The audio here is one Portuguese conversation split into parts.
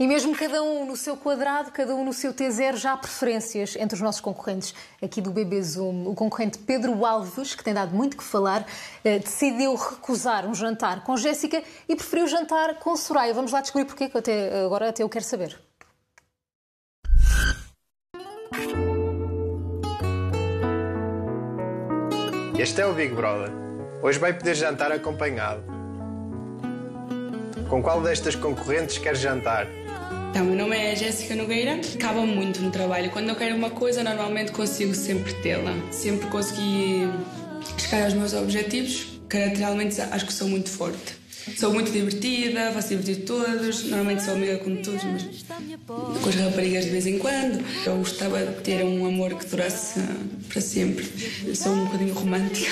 E mesmo cada um no seu quadrado, cada um no seu T0, já há preferências entre os nossos concorrentes aqui do BB Zoom. O concorrente Pedro Alves, que tem dado muito que falar, decidiu recusar um jantar com Jéssica e preferiu jantar com Soraia. Vamos lá descobrir porquê, que até eu quero saber. Este é o Big Brother. Hoje vai poder jantar acompanhado. Com qual destas concorrentes quer jantar? Então, meu nome é Jéssica Nogueira. Acaba muito no trabalho. Quando eu quero uma coisa, normalmente consigo sempre tê-la. Sempre consegui chegar aos meus objetivos. Caracterialmente, acho que sou muito forte. Sou muito divertida, faço divertir todos. Normalmente sou amiga com todos, mas com as raparigas de vez em quando. Eu gostava de ter um amor que durasse para sempre. Sou um bocadinho romântica.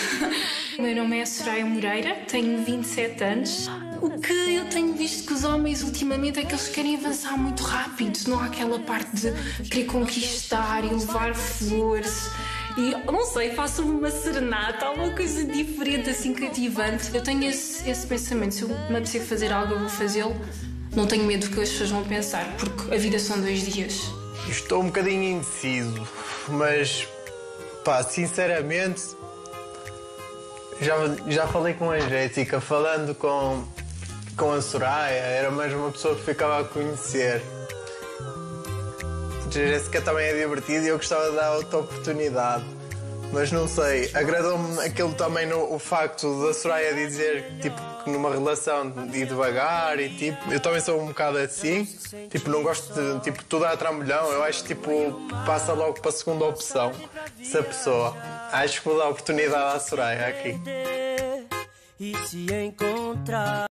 O meu nome é Soraia Moreira, tenho 27 anos. O que eu tenho visto que os homens ultimamente é que eles querem avançar muito rápido. Não há aquela parte de querer conquistar e levar flores. E, não sei, faço uma serenata, uma coisa diferente, assim, cativante. Eu tenho esse pensamento, se eu me apetecer fazer algo, eu vou fazê-lo. Não tenho medo do que as pessoas vão pensar, porque a vida são 2 dias. Estou um bocadinho indeciso, mas, pá, sinceramente, já falei com a Jéssica, falando com a Soraia, era mais uma pessoa que ficava a conhecer. A Jéssica também é divertida e eu gostava de dar outra oportunidade. Mas não sei, agradou-me aquilo também o facto da Soraia dizer tipo, que numa relação de ir devagar e tipo... Eu também sou um bocado assim, tipo, não gosto de tipo, tudo a trambolhão. Eu acho que tipo, passa logo para a segunda opção, essa pessoa. Acho que vou dar a oportunidade à Soraia aqui. E te encontrar.